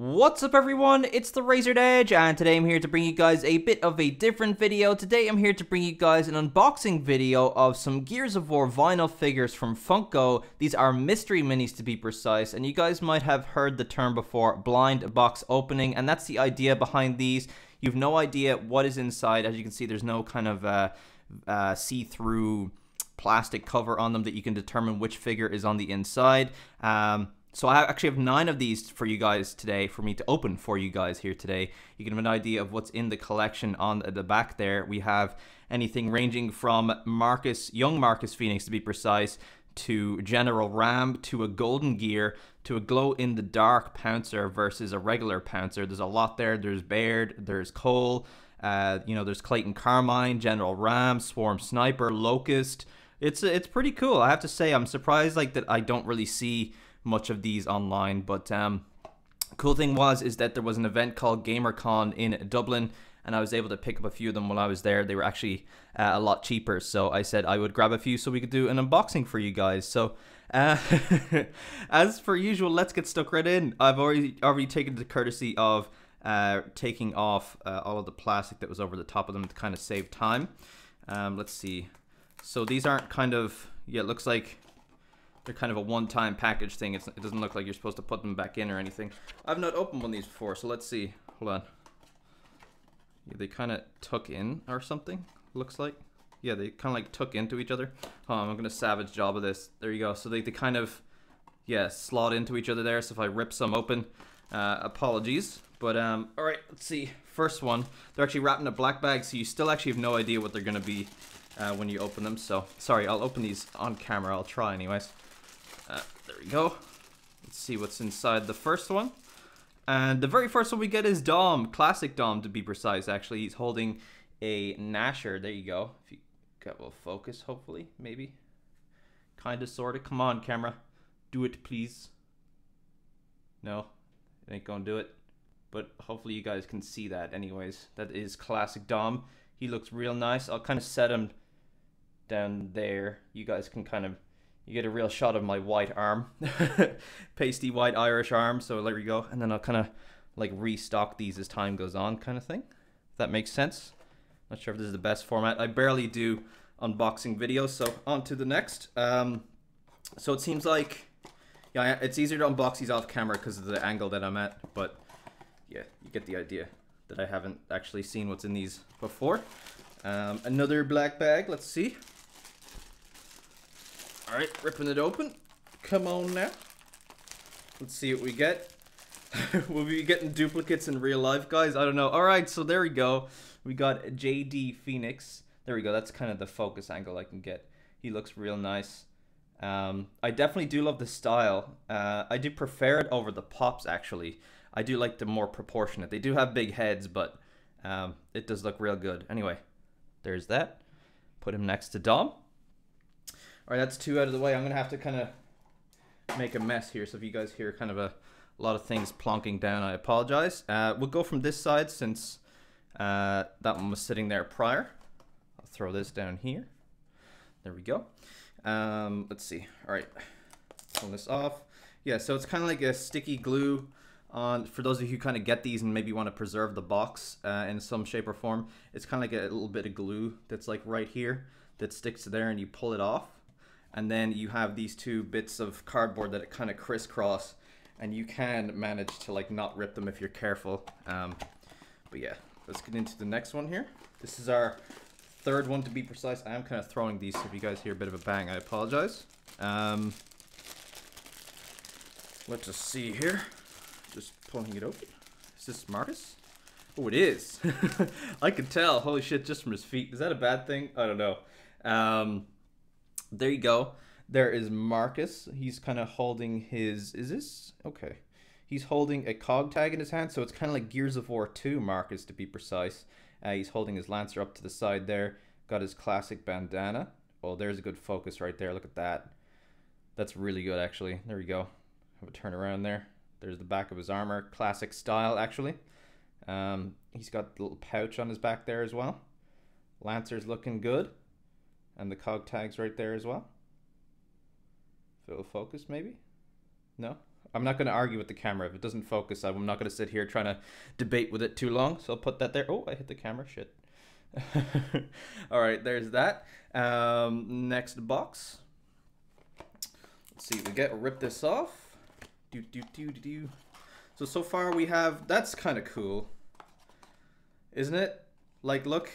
What's up everyone, it's the Razor Edge, and today I'm here to bring you guys a bit of a different video. Today I'm here to bring you guys an unboxing video of some Gears of War vinyl figures from Funko. These are mystery minis to be precise, and you guys might have heard the term before, blind box opening, and that's the idea behind these. You've no idea what is inside. As you can see, there's no kind of see-through plastic cover on them that you can determine which figure is on the inside. So I actually have 9 of these for you guys today, for me to open for you guys here today. You can have an idea of what's in the collection. On the back there, we have anything ranging from young Marcus Phoenix to be precise, to General RAAM, to a Golden Gear, to a glow-in-the-dark Pouncer versus a regular Pouncer. There's a lot there. There's Baird, there's Cole, there's Clayton Carmine, General RAAM, Swarm Sniper, Locust. It's pretty cool. I have to say, I'm surprised that I don't really see much of these online, but cool thing is that there was an event called GamerCon in Dublin, and I was able to pick up a few of them while I was there. They were actually a lot cheaper, so I said I would grab a few so we could do an unboxing for you guys. So as per usual, let's get stuck right in. I've already taken the courtesy of taking off all of the plastic that was over the top of them to kind of save time. Let's see, so these aren't it looks like they're kind of a one-time package thing. It doesn't look like you're supposed to put them back in or anything. I've not opened one of these before, so let's see. Hold on. Yeah, they kind of tuck in or something, looks like. Yeah, they kind of tuck into each other. Oh, I'm going to savage job of this. There you go. So they kind of, yeah, slot into each other there. So if I rip some open, apologies. But, all right, let's see. First one. They're actually wrapped in a black bag, so you still actually have no idea what they're going to be when you open them. So, sorry, I'll open these on camera. I'll try anyways. There we go. Let's see what's inside the first one. And the very first one we get is Dom. Classic Dom, to be precise, actually. He's holding a Nasher. There you go. If you got a little focus, hopefully. Maybe. Kind of, sort of. Come on, camera. Do it, please. No. It ain't gonna do it. But hopefully you guys can see that anyways. That is classic Dom. He looks real nice. I'll kind of set him down there. You guys can kind of... You get a real shot of my white arm, pasty white Irish arm. So there we go. And then I'll kind of restock these as time goes on, kind of thing. If that makes sense. Not sure if this is the best format. I barely do unboxing videos, so on to the next. So it seems like, yeah, it's easier to unbox these off camera because of the angle that I'm at. But yeah, you get the idea that I haven't actually seen what's in these before. Another black bag. Let's see. Alright, ripping it open. Come on now. Let's see what we get. Will we be getting duplicates in real life, guys? I don't know. Alright, so there we go. We got JD Phoenix. There we go. That's kind of the focus angle I can get. He looks real nice. I definitely do love the style. I do prefer it over the Pops, actually. I do like the more proportionate. They do have big heads, but it does look real good. Anyway, there's that. Put him next to Dom. All right, that's 2 out of the way. I'm going to have to kind of make a mess here. So if you guys hear kind of a lot of things plonking down, I apologize. We'll go from this side since that one was sitting there prior. I'll throw this down here. There we go. Let's see. All right, pull this off. Yeah, so it's kind of like a sticky glue on. For those of you who kind of get these and maybe want to preserve the box in some shape or form, it's kind of like a little bit of glue that's right here that sticks to there and you pull it off. And then you have these 2 bits of cardboard that kind of crisscross, and you can manage to not rip them if you're careful. But yeah, let's get into the next one here. This is our 3rd one to be precise. I am kind of throwing these, so if you guys hear a bit of a bang, I apologize. Let's just see here. Just pulling it open. Is this Marcus? Oh, it is. I could tell. Holy shit, just from his feet. Is that a bad thing? I don't know. There you go. There is Marcus. He's kind of holding his... Is this? Okay. He's holding a cog tag in his hand, so it's kind of like Gears of War 2 Marcus, to be precise. He's holding his Lancer up to the side there. Got his classic bandana. Oh, there's a good focus right there. Look at that. That's really good, actually. There we go. Have a turn around there. There's the back of his armor. Classic style, actually. He's got the little pouch on his back there as well. Lancer's looking good. And the cog tag's right there as well. If it'll focus, maybe? No? I'm not going to argue with the camera. If it doesn't focus, I'm not going to sit here trying to debate with it too long. So I'll put that there. Oh, I hit the camera. Shit. All right, there's that. Next box. Let's see. We get rip this off. So far we have, that's kind of cool, isn't it? Like, look,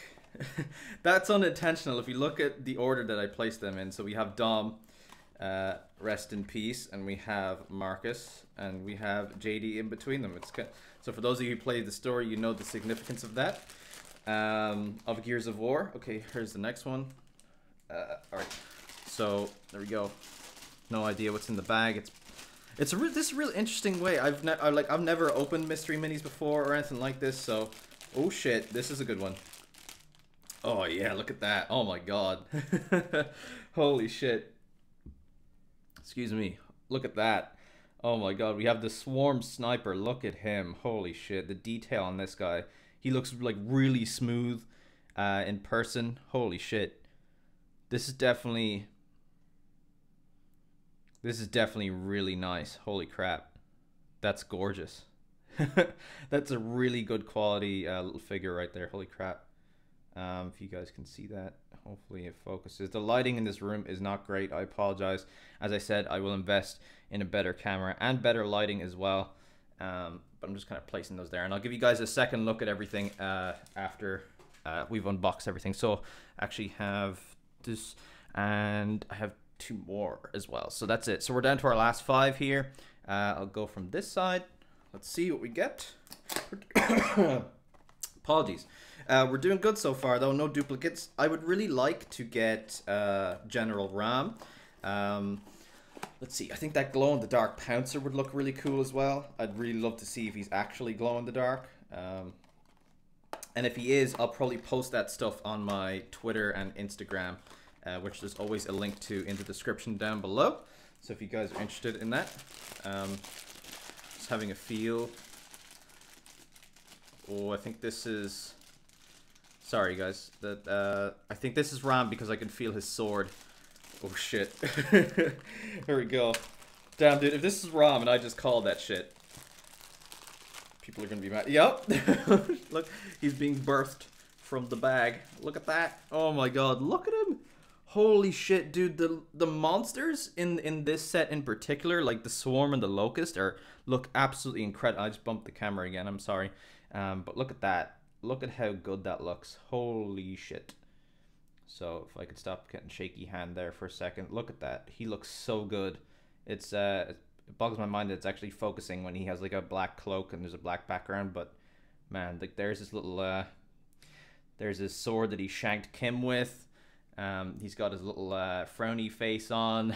that's unintentional. If you look at the order that I placed them in, so we have Dom, rest in peace, and we have Marcus, and we have JD in between them. It's kind of, so for those of you who played the story, you know the significance of that, of Gears of War. Okay, here's the next one. All right, so there we go. No idea what's in the bag. It's a really interesting way. I've never opened mystery minis before or anything like this. So, oh shit, this is a good one. Oh yeah, look at that. Oh my god. Holy shit. Excuse me. Look at that. Oh my god, we have the Swarm Sniper. Look at him. Holy shit. The detail on this guy. He looks like really smooth in person. Holy shit. This is definitely really nice. Holy crap. That's gorgeous. That's a really good quality little figure right there. Holy crap. If you guys can see that, hopefully it focuses. The lighting in this room is not great. I apologize. As I said, I will invest in a better camera and better lighting as well. But I'm just kind of placing those there. And I'll give you guys a second look at everything after we've unboxed everything. So I actually have this, and I have two more as well. So that's it. So we're down to our last five here. I'll go from this side. Let's see what we get. Apologies. We're doing good so far though. No duplicates. I would really like to get General RAAM. Let's see. I think that glow in the dark Pouncer would look really cool as well. I'd really love to see if he's actually glow in the dark. And if he is, I'll probably post that stuff on my Twitter and Instagram. Which there's always a link to in the description down below. So if you guys are interested in that, just having a feel. Oh, I think this is, sorry guys, that I think this is Ram because I can feel his sword. Oh shit. There we go. Damn dude, if this is Ram and I just called that shit, people are gonna be mad. Yep. Look, he's being birthed from the bag. Look at that. Oh my god, look at him. Holy shit, dude, the monsters in this set in particular, like the Swarm and the Locust, look absolutely incredible. I just bumped the camera again, I'm sorry. But look at that. Look at how good that looks. Holy shit. So if I could stop getting shaky hand there for a second. Look at that. He looks so good. It's it boggles my mind that it's actually focusing when he has like a black cloak and there's a black background, but man, like there's this little there's his sword that he shanked Kim with. He's got his little frowny face on,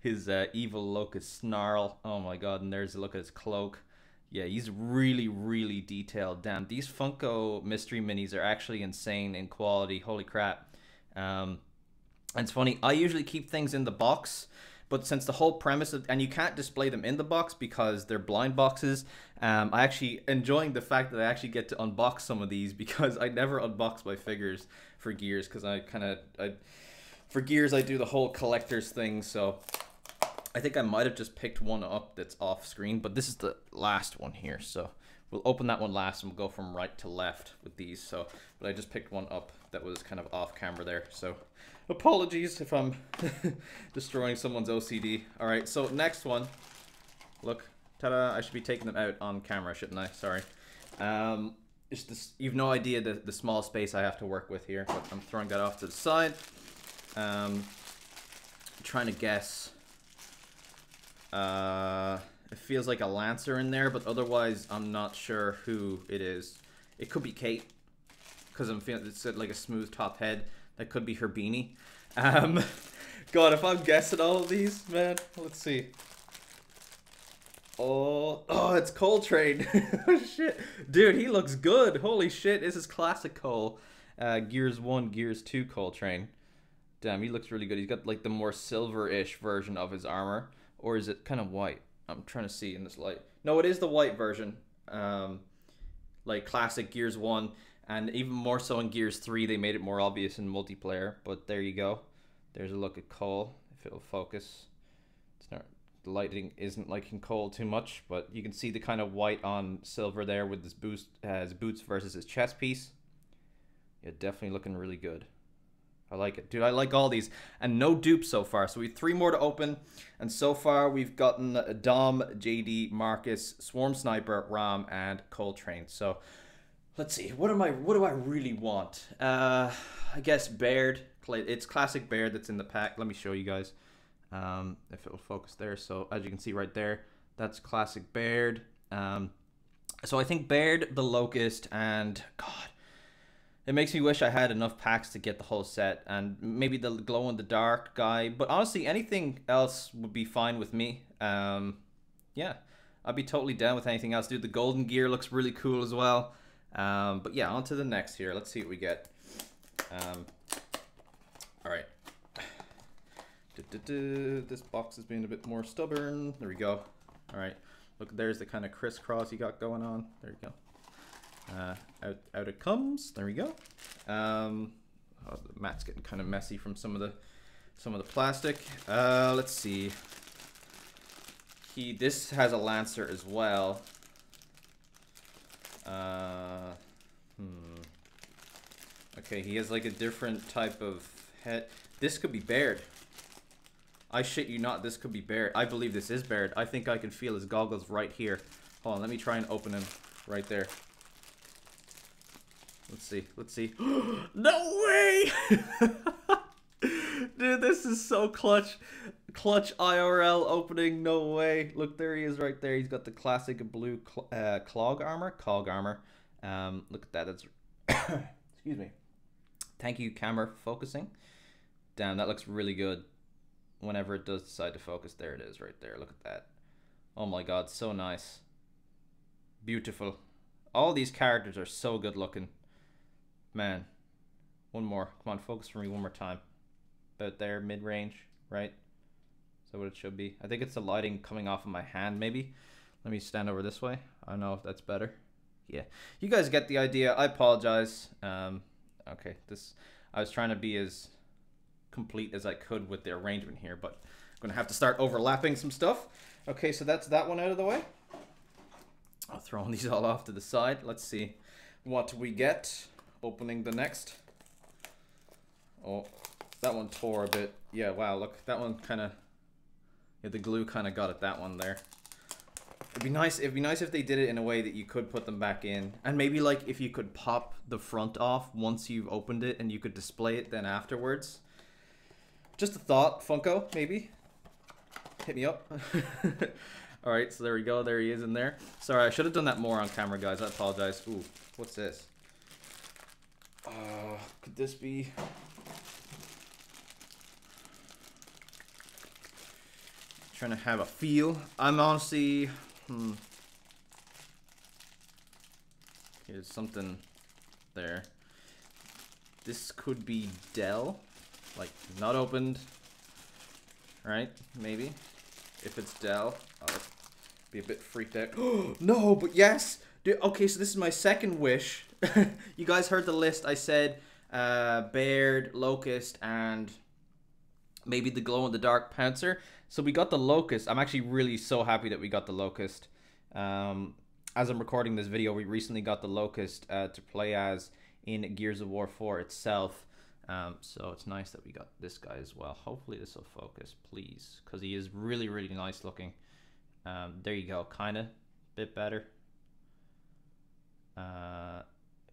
his evil locust snarl. Oh my god, and there's a look at his cloak. Yeah, he's really, really detailed. Damn, these Funko mystery minis are actually insane in quality. Holy crap. And it's funny, I usually keep things in the box, but since the whole premise of, and you can't display them in the box because they're blind boxes, I actually enjoying the fact that I actually get to unbox some of these because I never unbox my figures for Gears because for Gears I do the whole collector's thing, so I think I might have just picked one up that's off screen, but this is the last one here, so we'll open that one last and we'll go from right to left with these. So, but I just picked one up that was kind of off camera there. So, apologies if I'm destroying someone's OCD. All right, so next one. Look, ta-da! I should be taking them out on camera, shouldn't I? Sorry. It's this, you've no idea the small space I have to work with here. But I'm throwing that off to the side. I'm trying to guess. It feels like a Lancer in there, but otherwise I'm not sure who it is. It could be Kate, because I'm feeling it's like a smooth top head. That could be her beanie. God, if I'm guessing all of these, man, let's see. Oh, it's Cole Train. Shit, dude, he looks good. Holy shit, this is classic Cole. Gears 1, Gears 2 Cole Train. Damn, he looks really good. He's got like the more silver-ish version of his armor, or is it kind of white? I'm trying to see in this light. No, it is the white version, like classic Gears 1, and even more so in Gears 3. They made it more obvious in multiplayer, but there you go. There's a look at Cole, if it'll focus. It's not, the lighting isn't liking Cole too much, but you can see the kind of white on silver there with his boots versus his chest piece. Yeah, definitely looking really good. I like it. Dude, I like all these. And no dupes so far. So we have 3 more to open. And so far we've gotten Dom, JD, Marcus, Swarm Sniper, RAAM, and Cole Train. So let's see. What do I really want? I guess Baird. It's classic Baird that's in the pack. Let me show you guys if it will focus there. So as you can see right there, that's classic Baird. So I think Baird, the Locust, and God, it makes me wish I had enough packs to get the whole set, and maybe the glow-in-the-dark guy. But honestly, anything else would be fine with me. Yeah, I'd be totally down with anything else. Dude, the golden gear looks really cool as well. But yeah, on to the next here. Let's see what we get. All right. This box is being a bit more stubborn. There we go. All right. Look, there's the kind of crisscross you got going on. There you go. Out it comes. There we go. Oh, the mat's getting kind of messy from some of the plastic. Let's see. This has a Lancer as well. Okay, he has like a different type of head. This could be Baird. I shit you not, this could be Baird. I believe this is Baird. I think I can feel his goggles right here. Hold on, let me try and open him right there. Let's see. Let's see. No way! Dude, this is so clutch. Clutch IRL opening. No way. Look, there he is right there. He's got the classic blue cog armor. Look at that. That's... Excuse me. Thank you, camera, for focusing. Damn, that looks really good. Whenever it does decide to focus, there it is right there. Look at that. Oh my God, so nice. Beautiful. All these characters are so good looking. Man, one more. Come on, focus for me one more time. About there, mid-range, right? Is that what it should be? I think it's the lighting coming off of my hand, maybe. Let me stand over this way. I don't know if that's better. Yeah, you guys get the idea. I apologize. Okay, I was trying to be as complete as I could with the arrangement here, but I'm going to have to start overlapping some stuff. Okay, so that's that one out of the way. I'm throwing these all off to the side. Let's see what we get. Opening the next. Oh, that one tore a bit. Yeah, wow, look, that one kind of... Yeah, the glue kind of got at that one there. It'd be nice if they did it in a way that you could put them back in. And maybe, like, if you could pop the front off once you've opened it and you could display it then afterwards. Just a thought, Funko, maybe. Hit me up. All right, so there we go. There he is in there. Sorry, I should have done that more on camera, guys. I apologize. Ooh, what's this? Could this be... Trying to have a feel. I'm honestly... Here's something there. This could be Dell. Like, not opened. Right? Maybe. If it's Dell, I'll be a bit freaked out. No, but yes! Dude, okay, so this is my second wish. You guys heard the list. I said Baird, Locust, and maybe the glow-in-the-dark Pouncer. So we got the Locust. I'm actually really so happy that we got the Locust. As I'm recording this video, we recently got the Locust to play as in Gears of War 4 itself. So it's nice that we got this guy as well. Hopefully this will focus, please, because he is really, really nice looking. There you go, kind of bit better.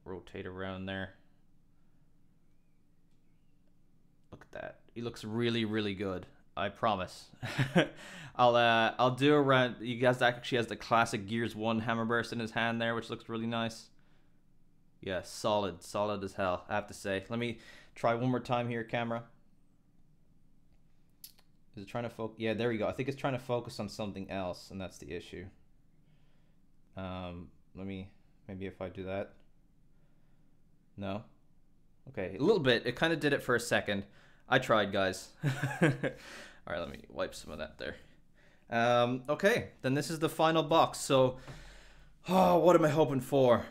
Rotate around there. Look at that. He looks really, really good. I promise. I'll do a round. You guys, that actually has the classic Gears 1 Hammer Burst in his hand there, which looks really nice. Yeah, solid as hell, I have to say. Let me try one more time here, camera. Is it trying to focus? Yeah, there we go. I think it's trying to focus on something else, and that's the issue. Let me, maybe if I do that. No? Okay, a little bit. It kind of did it for a second. I tried, guys. All right, let me wipe some of that there. Okay, then this is the final box. So, oh, what am I hoping for?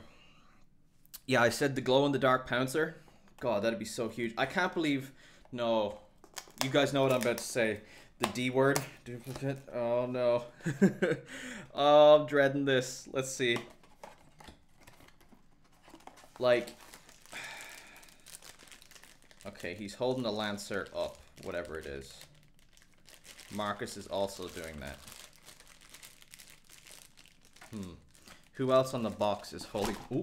Yeah, I said the glow-in-the-dark Pouncer. God, that'd be so huge. I can't believe... No. You guys know what I'm about to say. The D word. Duplicate. Oh, no. Oh, I'm dreading this. Let's see. Like... Okay, he's holding the Lancer up, whatever it is. Marcus is also doing that. Hmm. Who else on the box is holding... Ooh.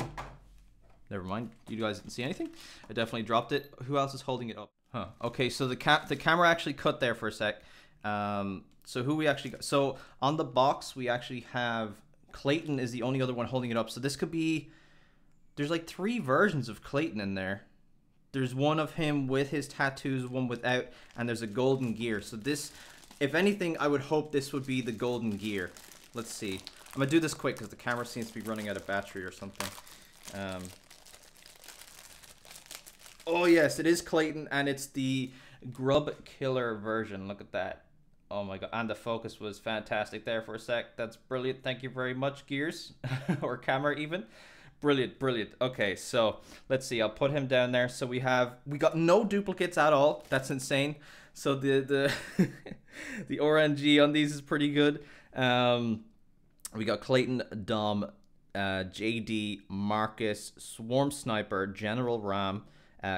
Never mind. You guys didn't see anything? I definitely dropped it. Who else is holding it up? Huh. Okay, so the camera actually cut there for a sec. So who we actually got... So on the box, we actually have... Clayton is the only other one holding it up. So this could be... There's like 3 versions of Clayton in there. There's one of him with his tattoos, one without, and there's a golden gear. So this, if anything, I would hope this would be the golden gear. Let's see. I'm going to do this quick because the camera seems to be running out of battery or something. Oh, yes, it is Clayton, and it's the Grub Killer version. Look at that. Oh, my God. And the focus was fantastic there for a sec. That's brilliant. Thank you very much, Gears, or camera even. Brilliant, brilliant. Okay, so let's see. I'll put him down there. So we got no duplicates at all. That's insane. So the the RNG on these is pretty good. We got Clayton, Dom, JD, Marcus, Swarm Sniper, General RAAM,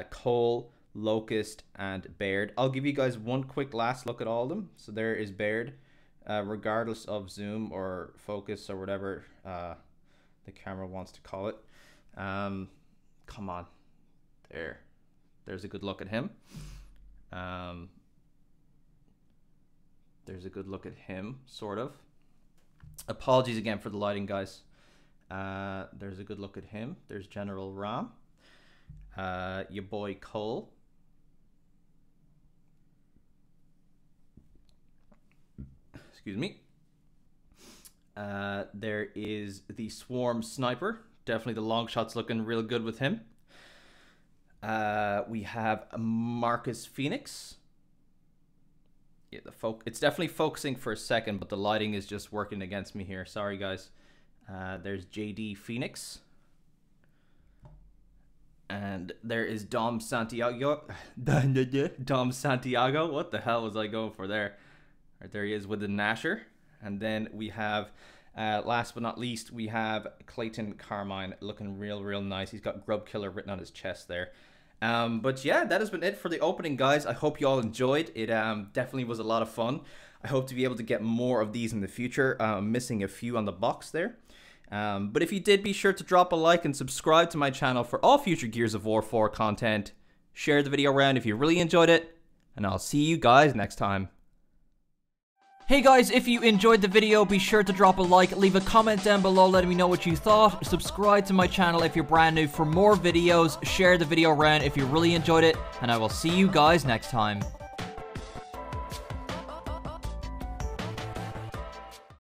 Cole, Locust, and Baird. I'll give you guys one quick last look at all of them. So there is Baird, regardless of zoom or focus or whatever. The camera wants to call it. Come on. There's a good look at him. There's a good look at him, sort of. Apologies again for the lighting, guys. There's a good look at him. There's General RAAM. Your boy Cole. Excuse me. There is the Swarm Sniper. Definitely the long shot's looking real good with him. We have Marcus Phoenix. Yeah, it's definitely focusing for a second, but the lighting is just working against me here. Sorry, guys. There's JD Phoenix. And there is Dom Santiago. Dom Santiago. What the hell was I going for there? Right, there he is with the Nasher. And then we have, last but not least, we have Clayton Carmine looking real, real nice. He's got Grub Killer written on his chest there. But yeah, that has been it for the opening, guys. I hope you all enjoyed. It definitely was a lot of fun. I hope to be able to get more of these in the future. I'm missing a few on the box there. But if you did, be sure to drop a like and subscribe to my channel for all future Gears of War 4 content. Share the video around if you really enjoyed it. And I'll see you guys next time. Hey guys, if you enjoyed the video, be sure to drop a like, leave a comment down below letting me know what you thought, subscribe to my channel if you're brand new for more videos, share the video around if you really enjoyed it, and I will see you guys next time.